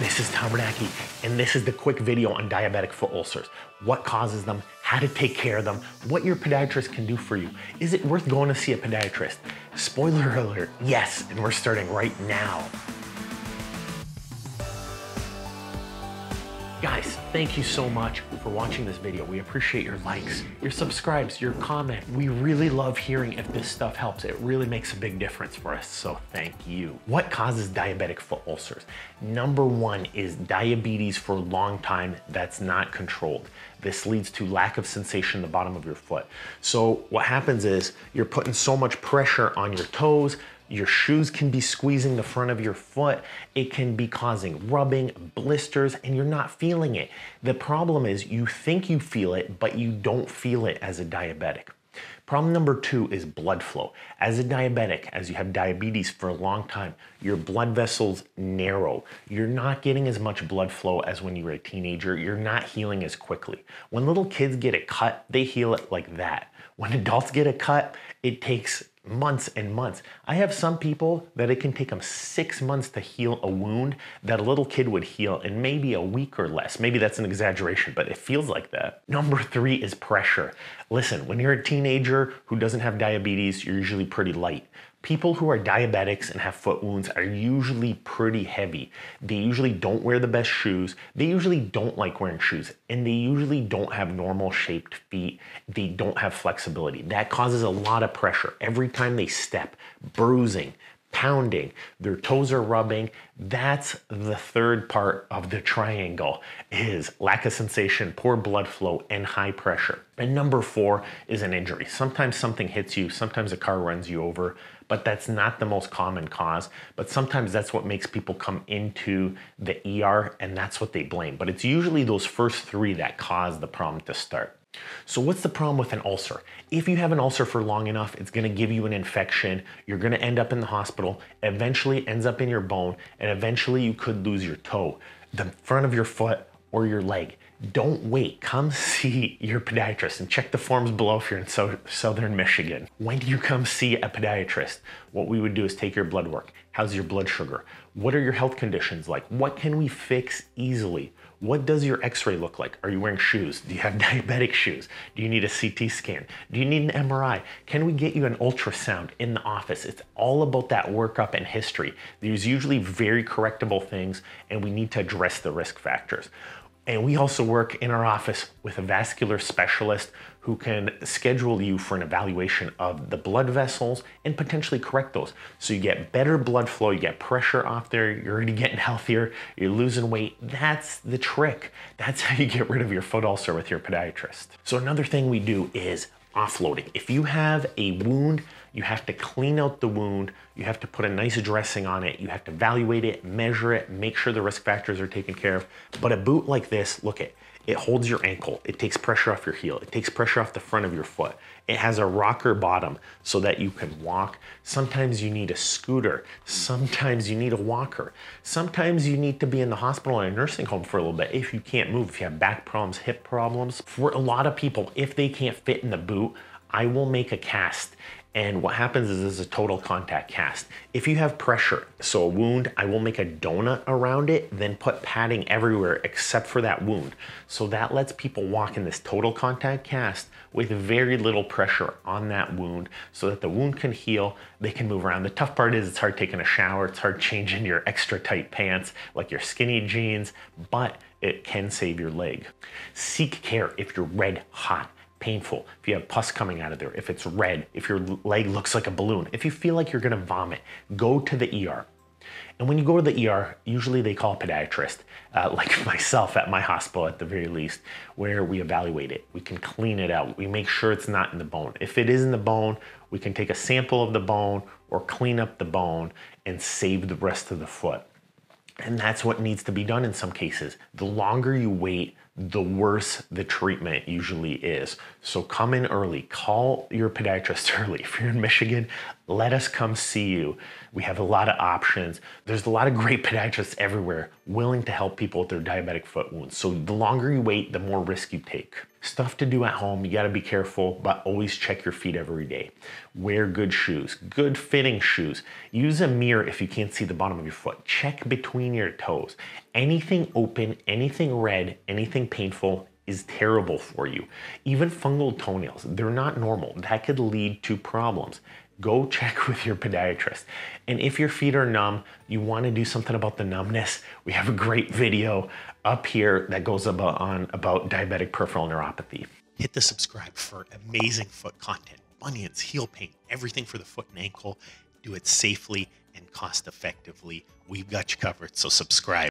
This is Tom Bernacki, and this is the quick video on diabetic foot ulcers. What causes them, how to take care of them, what your podiatrist can do for you. Is it worth going to see a podiatrist? Spoiler alert, yes, and we're starting right now. Guys, thank you so much for watching this video. We appreciate your likes, your subscribes, your comment. We really love hearing if this stuff helps. It really makes a big difference for us, so thank you. What causes diabetic foot ulcers? #1 is diabetes for a long time that's not controlled. This leads to lack of sensation in the bottom of your foot. So what happens is you're putting so much pressure on your toes, your shoes can be squeezing the front of your foot. It can be causing rubbing, blisters, and you're not feeling it. The problem is you think you feel it, but you don't feel it as a diabetic. Problem #2 is blood flow. As a diabetic, as you have diabetes for a long time, your blood vessels narrow. You're not getting as much blood flow as when you were a teenager. You're not healing as quickly. When little kids get a cut, they heal it like that. When adults get a cut, it takes months and months. I have some people that it can take them 6 months to heal a wound that a little kid would heal in maybe a week or less. Maybe that's an exaggeration, but it feels like that. #3 is pressure. Listen, when you're a teenager who doesn't have diabetes, you're usually pretty light. People who are diabetics and have foot wounds are usually pretty heavy. They usually don't wear the best shoes. They usually don't like wearing shoes, and they usually don't have normal shaped feet. They don't have flexibility. That causes a lot of pressure. Every time they step, bruising, pounding, their toes are rubbing. That's the third part of the triangle, is lack of sensation, poor blood flow, and high pressure. And #4 is an injury. Sometimes something hits you, sometimes a car runs you over, but that's not the most common cause. But sometimes that's what makes people come into the ER, and that's what they blame. But it's usually those first three that cause the problem to start. So what's the problem with an ulcer? If you have an ulcer for long enough, it's going to give you an infection. You're going to end up in the hospital. Eventually it ends up in your bone, and eventually you could lose your toe, the front of your foot, or your leg. Don't wait. Come see your podiatrist, and check the forms below if you're in Southern Michigan. When do you come see a podiatrist? What we would do is take your blood work. How's your blood sugar? What are your health conditions like? What can we fix easily? What does your x-ray look like? Are you wearing shoes? Do you have diabetic shoes? Do you need a CT scan? Do you need an MRI? Can we get you an ultrasound in the office? It's all about that workup and history. There's usually very correctable things, and we need to address the risk factors. And we also work in our office with a vascular specialist who can schedule you for an evaluation of the blood vessels and potentially correct those. So you get better blood flow, you get pressure off there, you're already getting healthier, you're losing weight. That's the trick. That's how you get rid of your foot ulcer with your podiatrist. So another thing we do is offloading. If you have a wound, you have to clean out the wound, you have to put a nice dressing on it, you have to evaluate it, measure it, make sure the risk factors are taken care of. But a boot like this, look at it. It holds your ankle, it takes pressure off your heel, it takes pressure off the front of your foot. It has a rocker bottom so that you can walk. Sometimes you need a scooter, sometimes you need a walker. Sometimes you need to be in the hospital or a nursing home for a little bit if you can't move, if you have back problems, hip problems. For a lot of people, if they can't fit in the boot, I will make a cast. And what happens is this is a total contact cast. If you have pressure, so a wound, I will make a donut around it, then put padding everywhere except for that wound. So that lets people walk in this total contact cast with very little pressure on that wound so that the wound can heal, they can move around. The tough part is it's hard taking a shower, it's hard changing your extra tight pants, like your skinny jeans, but it can save your leg. Seek care if you're red hot. Painful, if you have pus coming out of there, if it's red, if your leg looks like a balloon, if you feel like you're gonna vomit, go to the ER. And when you go to the ER, usually they call a podiatrist, like myself at my hospital at the very least, where we evaluate it. We can clean it out. We make sure it's not in the bone. If it is in the bone, we can take a sample of the bone or clean up the bone and save the rest of the foot. And that's what needs to be done in some cases. The longer you wait, the worse the treatment usually is. So come in early, call your podiatrist early. If you're in Michigan, let us come see you. We have a lot of options. There's a lot of great podiatrists everywhere willing to help people with their diabetic foot wounds. So the longer you wait, the more risk you take. Stuff to do at home, you gotta be careful, but always check your feet every day. Wear good shoes, good fitting shoes. Use a mirror if you can't see the bottom of your foot. Check between your toes. Anything open, anything red, anything painful is terrible for you. Even fungal toenails, they're not normal. That could lead to problems. Go check with your podiatrist. And if your feet are numb, you want to do something about the numbness, we have a great video up here that goes about diabetic peripheral neuropathy. Hit the subscribe for amazing foot content, bunions, heel pain, everything for the foot and ankle. Do it safely and cost effectively. We've got you covered, so subscribe.